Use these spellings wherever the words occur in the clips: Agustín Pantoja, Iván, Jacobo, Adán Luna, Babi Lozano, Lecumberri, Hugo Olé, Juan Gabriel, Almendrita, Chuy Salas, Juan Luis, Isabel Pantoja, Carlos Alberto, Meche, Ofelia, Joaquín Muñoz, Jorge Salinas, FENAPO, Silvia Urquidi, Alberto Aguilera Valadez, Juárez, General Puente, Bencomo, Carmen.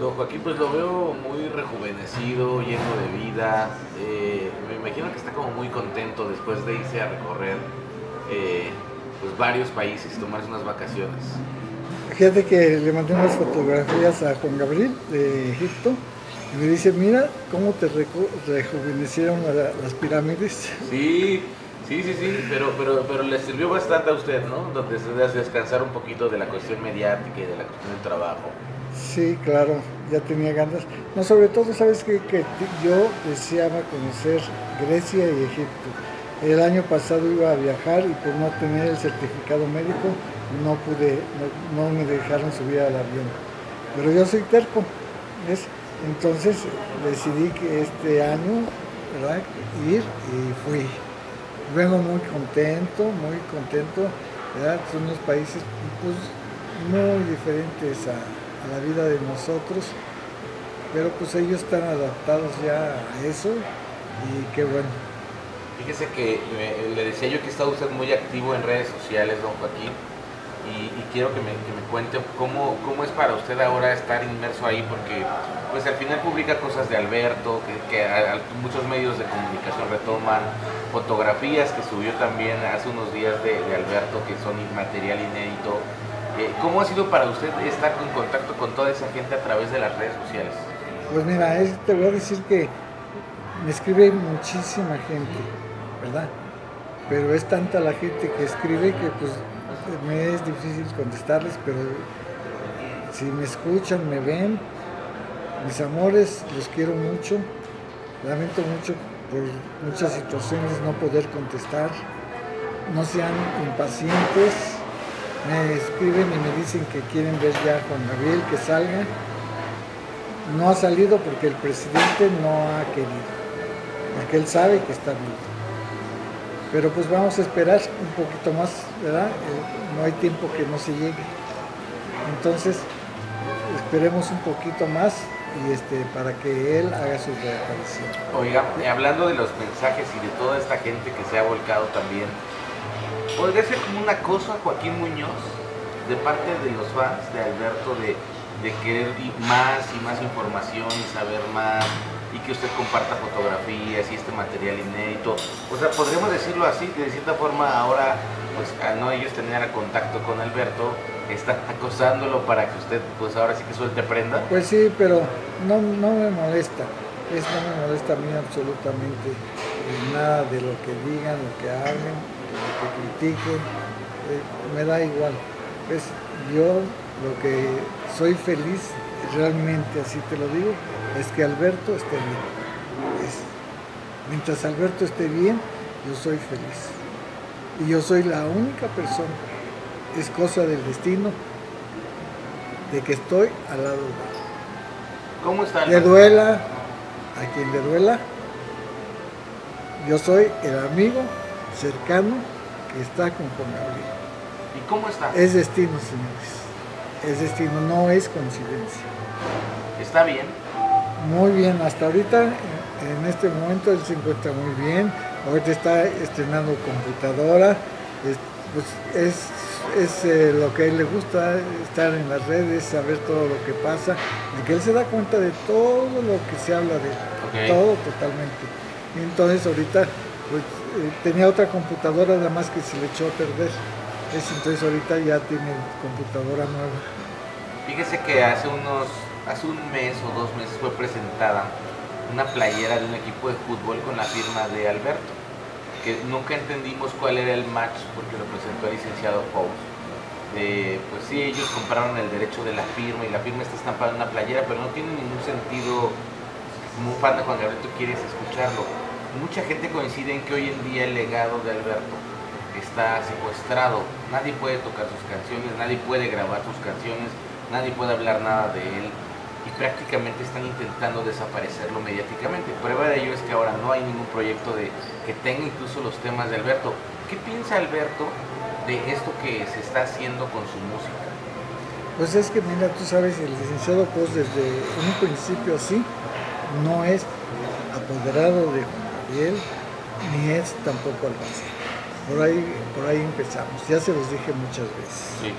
Don Joaquín, pues lo veo muy rejuvenecido, lleno de vida. Me imagino que está como muy contento después de irse a recorrer pues varios países, tomarse unas vacaciones. Fíjate que le mandé unas fotografías a Juan Gabriel de Egipto y me dice, mira cómo te rejuvenecieron las pirámides. Sí, sí, sí, sí, pero le sirvió bastante a usted, ¿no? Donde se debe descansar un poquito de la cuestión mediática y de la cuestión del trabajo. Sí, claro, ya tenía ganas. No, sobre todo, sabes que yo deseaba conocer Grecia y Egipto. El año pasado iba a viajar y por no tener el certificado médico no pude, no me dejaron subir al avión. Pero yo soy terco, ¿ves? Entonces decidí que este año, ¿verdad?, ir y fui. Vengo muy contento, ¿verdad? Son unos países pues, muy diferentes a la vida de nosotros, pero pues ellos están adaptados ya a eso y qué bueno. Fíjese que le decía yo que está usted muy activo en redes sociales, don Joaquín, y quiero que me cuente cómo es para usted ahora estar inmerso ahí, porque pues al final publica cosas de Alberto, que muchos medios de comunicación retoman, fotografías que subió también hace unos días de Alberto, que son material inédito. ¿Cómo ha sido para usted estar en contacto con toda esa gente a través de las redes sociales? Pues mira, te voy a decir que me escribe muchísima gente, ¿verdad? Pero es tanta la gente que escribe que pues me es difícil contestarles, pero si me escuchan, me ven, mis amores, los quiero mucho, lamento mucho por muchas situaciones no poder contestar, no sean impacientes. Me escriben y me dicen que quieren ver ya a Juan Gabriel, que salga. No ha salido porque el presidente no ha querido, porque él sabe que está vivo. Pero pues vamos a esperar un poquito más, ¿verdad? No hay tiempo que no se llegue. Entonces, esperemos un poquito más y para que él haga su reaparición. Oiga, hablando de los mensajes y de toda esta gente que se ha volcado también, ¿podría ser como un acoso a Joaquín Muñoz de parte de los fans de Alberto de querer más y más información y saber más y que usted comparta fotografías y este material inédito? O sea, podríamos decirlo así, que de cierta forma ahora, pues al no ellos tener contacto con Alberto, están acosándolo para que usted, pues ahora sí que suelte prenda. Pues sí, pero no me molesta, no me molesta a mí absolutamente nada de lo que digan, lo que hagan, que critiquen, me da igual. Pues yo lo que soy feliz, realmente así te lo digo, es que Alberto esté bien. Mientras Alberto esté bien, yo soy feliz. Y yo soy la única persona, es cosa del destino, de que estoy al lado de él. ¿Cómo está Alberto? Le duela a quien le duela, yo soy el amigo cercano que está con Juan Gabriel. ¿Y cómo está? Es destino, señores. Es destino, no es coincidencia. ¿Está bien? Muy bien, hasta ahorita, en este momento él se encuentra muy bien. Ahorita está estrenando computadora. Pues es lo que a él le gusta, estar en las redes, saber todo lo que pasa, de que él se da cuenta de todo lo que se habla de él. Okay. Todo totalmente. Entonces ahorita pues tenía otra computadora nada más que se le echó a perder, entonces ahorita ya tiene computadora nueva. Fíjese que hace un mes o 2 meses fue presentada una playera de un equipo de fútbol con la firma de Alberto, que nunca entendimos cuál era el match porque lo presentó el licenciado Pous. Pues sí, ellos compraron el derecho de la firma y la firma está estampada en una playera, pero no tiene ningún sentido. Como fan de Juan Gabriel, tú quieres escucharlo. Mucha gente coincide en que hoy en día el legado de Alberto está secuestrado. Nadie puede tocar sus canciones, nadie puede grabar sus canciones, nadie puede hablar nada de él y prácticamente están intentando desaparecerlo mediáticamente. Prueba de ello es que ahora no hay ningún proyecto que tenga incluso los temas de Alberto. ¿Qué piensa Alberto de esto que se está haciendo con su música? Pues es que mira, tú sabes, el licenciado Pous desde un principio así no es apoderado de él, ni es tampoco Alberto. Por ahí empezamos, ya se los dije muchas veces. Sí.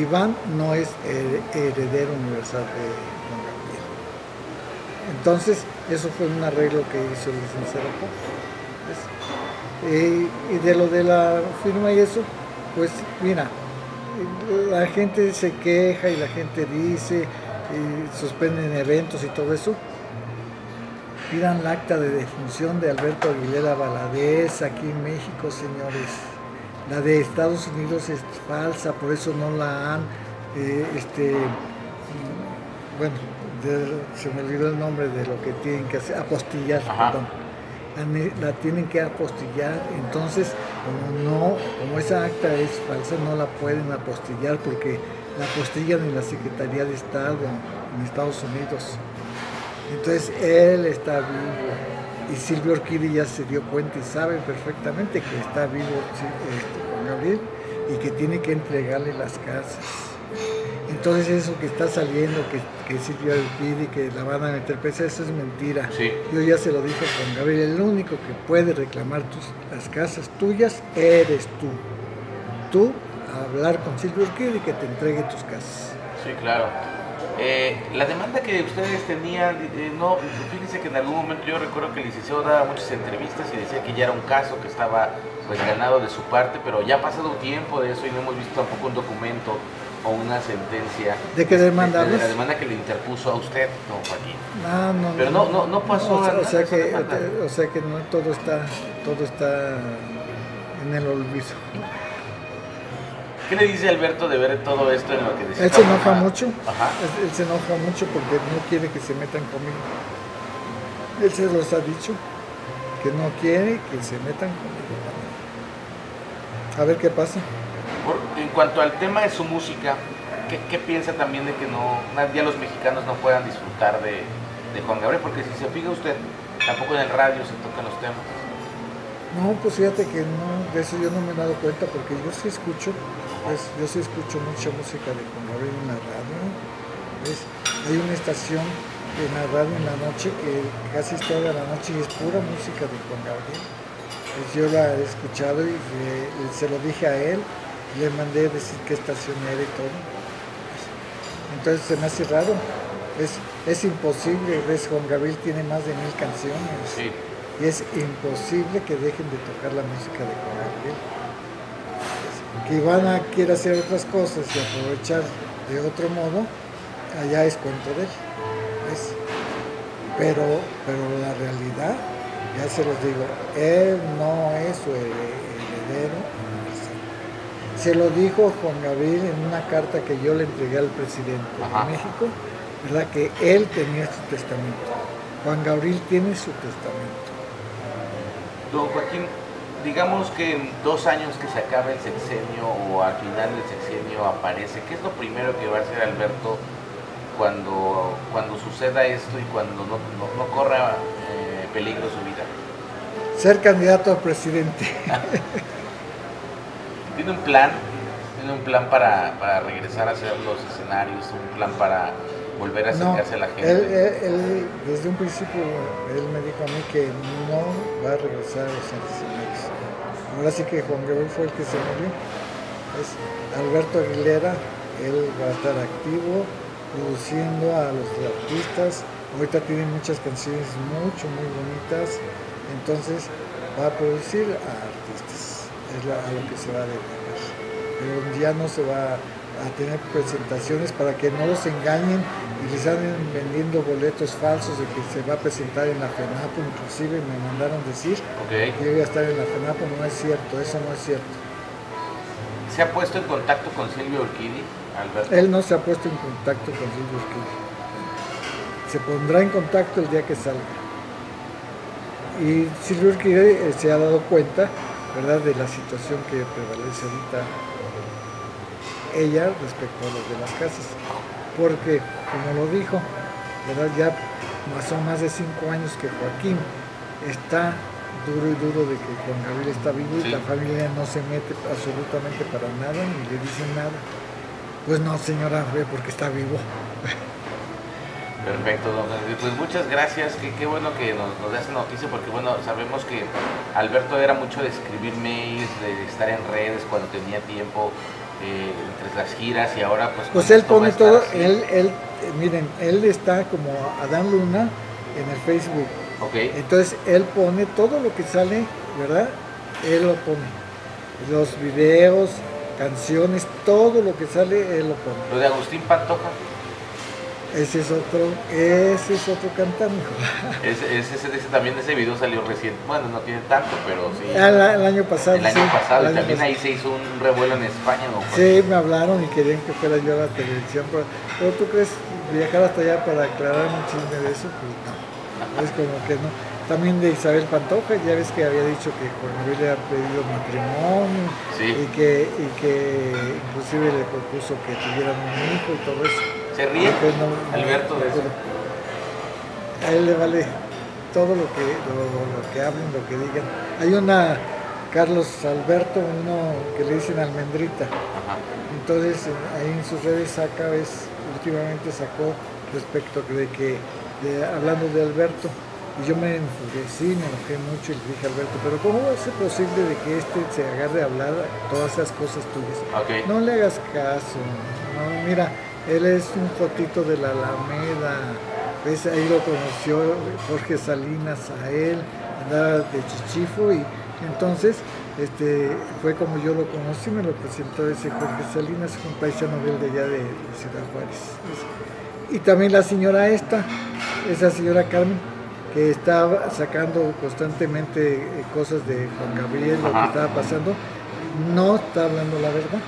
Iván no es el heredero universal de Juan Gabriel. Entonces, eso fue un arreglo que hizo el licenciado Pantoja. Y de lo de la firma y eso, pues mira, la gente se queja y la gente dice, y suspenden eventos y todo eso. Pidan el acta de defunción de Alberto Aguilera Valadez aquí en México, señores. La de Estados Unidos es falsa, por eso no la han, bueno, se me olvidó el nombre de lo que tienen que hacer, apostillar, perdón. La tienen que apostillar, entonces, como esa acta es falsa, no la pueden apostillar porque la apostillan en la Secretaría de Estado en Estados Unidos. Entonces, él está vivo. Y Silvia Urquidi ya se dio cuenta y sabe perfectamente que está vivo Juan Gabriel y que tiene que entregarle las casas. Entonces eso que está saliendo, que Silvia Urquidi, que la van a meter presa, eso es mentira. Sí. Yo ya se lo dije a Juan Gabriel, el único que puede reclamar las casas tuyas eres tú. Tú a hablar con Silvia Urquidi que te entregue tus casas. Sí, claro. La demanda que ustedes tenían, no, fíjense que en algún momento yo recuerdo que el licenciado daba muchas entrevistas y decía que ya era un caso que estaba pues ganado de su parte, pero ya ha pasado tiempo de eso y no hemos visto tampoco un documento o una sentencia. ¿De qué demanda? De la demanda que le interpuso a usted, don Joaquín. No, no, pero no pasó. O sea que no, todo está en el olvido. ¿Qué le dice Alberto de ver todo esto en lo que decía? Él se enoja mucho. Ajá. Él se enoja mucho porque no quiere que se metan conmigo. Él se los ha dicho, que no quiere que se metan conmigo. A ver qué pasa. En cuanto al tema de su música, ¿qué piensa también de que un día los mexicanos no puedan disfrutar de Juan Gabriel? Porque si se fija usted, tampoco en el radio se tocan los temas. No, pues fíjate que no, de eso yo no me he dado cuenta porque yo sí escucho. Pues yo sí escucho mucha música de Juan Gabriel en la radio. ¿Ves? Hay una estación en la radio en la noche que casi toda la noche es pura música de Juan Gabriel. Pues yo la he escuchado y se lo dije a él, le mandé decir qué estación era y todo. ¿Ves? Entonces se me hace raro. Es imposible, ¿ves? Juan Gabriel tiene más de 1000 canciones. Sí. Y es imposible que dejen de tocar la música de Juan Gabriel. Que Iván quiere hacer otras cosas y aprovechar de otro modo, allá es cuento de él, ¿ves? Pero la realidad, ya se los digo, él no es su heredero universal. Se lo dijo Juan Gabriel en una carta que yo le entregué al presidente de México, ¿verdad? Que él tenía su testamento. Juan Gabriel tiene su testamento. Don Joaquín, digamos que en 2 años que se acabe el sexenio o al final del sexenio aparece, ¿qué es lo primero que va a hacer Alberto cuando suceda esto y cuando no corra peligro su vida? Ser candidato a presidente. ¿Tiene un plan para regresar a hacer los escenarios? ¿Un plan para volver a acercarse a la gente? Él, desde un principio, él me dijo a mí que no va a regresar a los escenarios. Ahora sí que Juan Gabriel fue el que se murió. Es Alberto Aguilera, él va a estar activo, produciendo a los artistas. Ahorita tiene muchas canciones muy bonitas. Entonces va a producir a artistas. Es a lo que se va a dedicar. Pero ya no se va a tener presentaciones para que no los engañen y les anden vendiendo boletos falsos de que se va a presentar en la FENAPO, inclusive me mandaron decir que iba a estar en la FENAPO, no es cierto, eso no es cierto. ¿Se ha puesto en contacto con Silvia Urquidi, Alberto? Él no se ha puesto en contacto con Silvia Urquidi, se pondrá en contacto el día que salga. Y Silvia Urquidi se ha dado cuenta, ¿verdad?, de la situación que prevalece ahorita ella respecto a los de las casas, porque como lo dijo, ¿verdad?, ya son más de 5 años que Joaquín está duro y duro de que Juan Gabriel está vivo y la familia no se mete absolutamente para nada ni le dicen nada. Pues no, señora, porque está vivo. Perfecto, don Gabriel. Pues muchas gracias, qué bueno que nos da esa noticia, porque bueno, sabemos que Alberto era mucho de escribir mails, de estar en redes cuando tenía tiempo, entre las giras, y ahora pues él pone todo, él miren, él está como Adán Luna en el Facebook. Okay. Entonces él pone todo lo que sale, ¿verdad? Él lo pone. Los videos, canciones, todo lo que sale, él lo pone. ¿Lo de Agustín Pantoja? Ese es otro cantante. Ese video salió recién, bueno, no tiene tanto, pero sí. El año pasado. El año pasado, y también ahí se hizo un revuelo en España, ¿no? Sí, me hablaron y querían que fuera yo a la televisión, pero ¿tú crees viajar hasta allá para aclarar un chisme de eso? Pues no, es como que no. También de Isabel Pantoja, ya ves que había dicho que Juan Luis le había pedido matrimonio, sí. y que inclusive le propuso que tuvieran un hijo y todo eso. ¿Se ríe? No, Alberto de eso. A él le vale todo lo que hablen, lo que digan. Hay una, Carlos Alberto, uno que le dicen Almendrita. Ajá. Entonces ahí en sus redes últimamente sacó respecto de que, hablando de Alberto, y yo me enfurecí, me enojé mucho y le dije a Alberto, pero ¿cómo va a ser posible de que se agarre a hablar todas esas cosas tuyas? Okay. No le hagas caso, no, mira, él es un jotito de la Alameda, ¿ves? Ahí lo conoció Jorge Salinas a él, andaba de chichifo y entonces fue como yo lo conocí, me lo presentó ese Jorge Salinas, un paisano de allá de Ciudad Juárez. Y también la señora esa señora Carmen, que estaba sacando constantemente cosas de Juan Gabriel, lo que estaba pasando, no está hablando la verdad.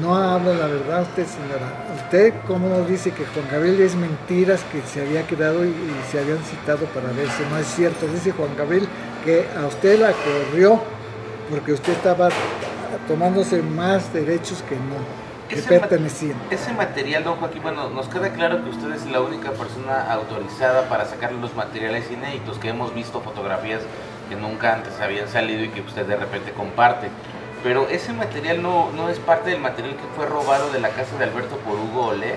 No habla la verdad usted, señora. Usted, ¿cómo dice que Juan Gabriel es mentiras que se había quedado y se habían citado para verse? No es cierto. Dice Juan Gabriel que a usted la corrió porque usted estaba tomándose más derechos que no. Ese material, don Joaquín, bueno, nos queda claro que usted es la única persona autorizada para sacar los materiales inéditos, que hemos visto fotografías que nunca antes habían salido y que usted de repente comparte. Pero ese material no es parte del material que fue robado de la casa de Alberto por Hugo Olé.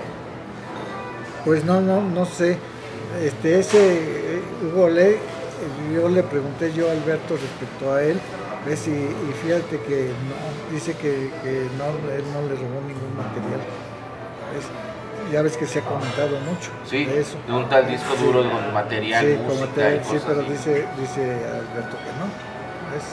Pues no sé. Ese Hugo Olé, yo le pregunté a Alberto respecto a él. ¿Ves? Y fíjate que no, dice que no, él no le robó ningún material. ¿Ves? Ya ves que se ha comentado mucho, sí, de eso. De un tal disco duro, sí, con material, sí, música, con material, sí, pero dice Alberto que no. ¿Ves?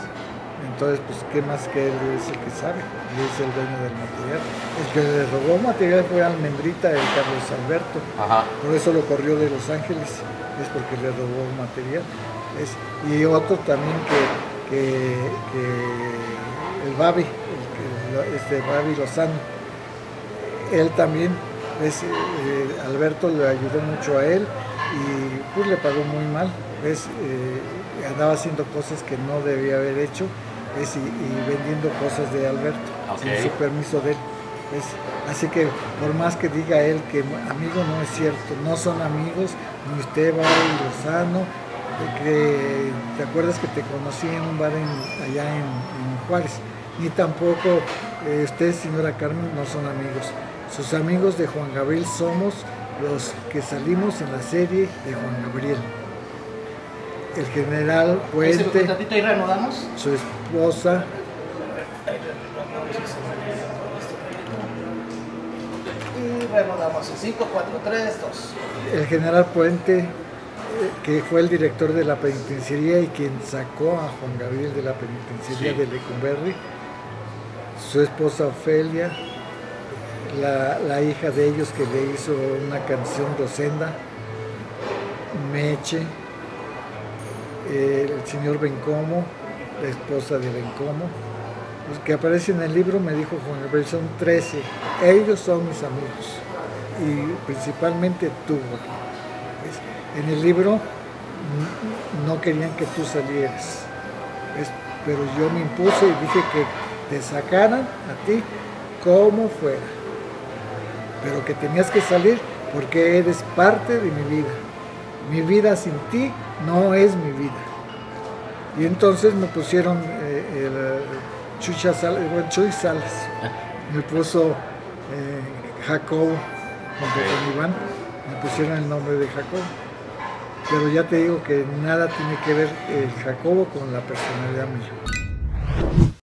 Entonces, pues, ¿qué más que él es el que sabe? Él es el dueño del material. El que le robó material fue Almendrita, el Carlos Alberto. Ajá. Por eso lo corrió de Los Ángeles, es porque le robó material. ¿Ves? Y otro también que el Babi, Babi Lozano, él también, ¿ves? Alberto le ayudó mucho a él y pues le pagó muy mal, ¿ves? Andaba haciendo cosas que no debía haber hecho, ¿ves? Y vendiendo cosas de Alberto, okay, sin su permiso de él, ¿ves? Así que por más que diga él que amigo, no es cierto, no son amigos, ni usted, Babi Lozano. Que te acuerdas que te conocí en un bar allá en Juárez, ni tampoco usted, señora Carmen, no son amigos. Sus amigos de Juan Gabriel somos los que salimos en la serie de Juan Gabriel, el General Puente, su esposa, y reanudamos en 5, 4, 3, 2. El General Puente, que fue el director de la penitenciaría y quien sacó a Juan Gabriel de la penitenciaría, sí, de Lecumberri, su esposa Ofelia, la hija de ellos que le hizo una canción rosenda, Meche, el señor Bencomo, la esposa de Bencomo, los que aparecen en el libro, me dijo Juan Gabriel, son 13, ellos son mis amigos, y principalmente tú, en el libro no querían que tú salieras, pero yo me impuse y dije que te sacaran a ti como fuera, pero que tenías que salir porque eres parte de mi vida. Mi vida sin ti no es mi vida. Y entonces me pusieron Chuy Salas, me puso Jacobo, con Iván, me pusieron el nombre de Jacobo. Pero ya te digo que nada tiene que ver el Jacobo con la personalidad mía.